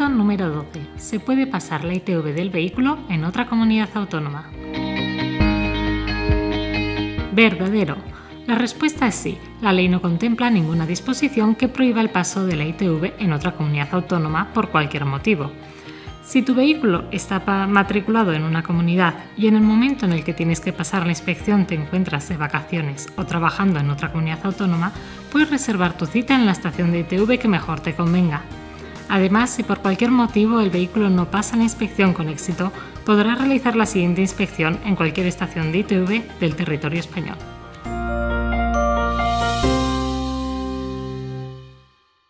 Punto número 12. Se puede pasar la ITV del vehículo en otra comunidad autónoma. Verdadero. La respuesta es sí. La ley no contempla ninguna disposición que prohíba el paso de la ITV en otra comunidad autónoma por cualquier motivo. Si tu vehículo está matriculado en una comunidad y en el momento en el que tienes que pasar la inspección te encuentras de vacaciones o trabajando en otra comunidad autónoma, puedes reservar tu cita en la estación de ITV que mejor te convenga. Además, si por cualquier motivo el vehículo no pasa la inspección con éxito, podrás realizar la siguiente inspección en cualquier estación de ITV del territorio español.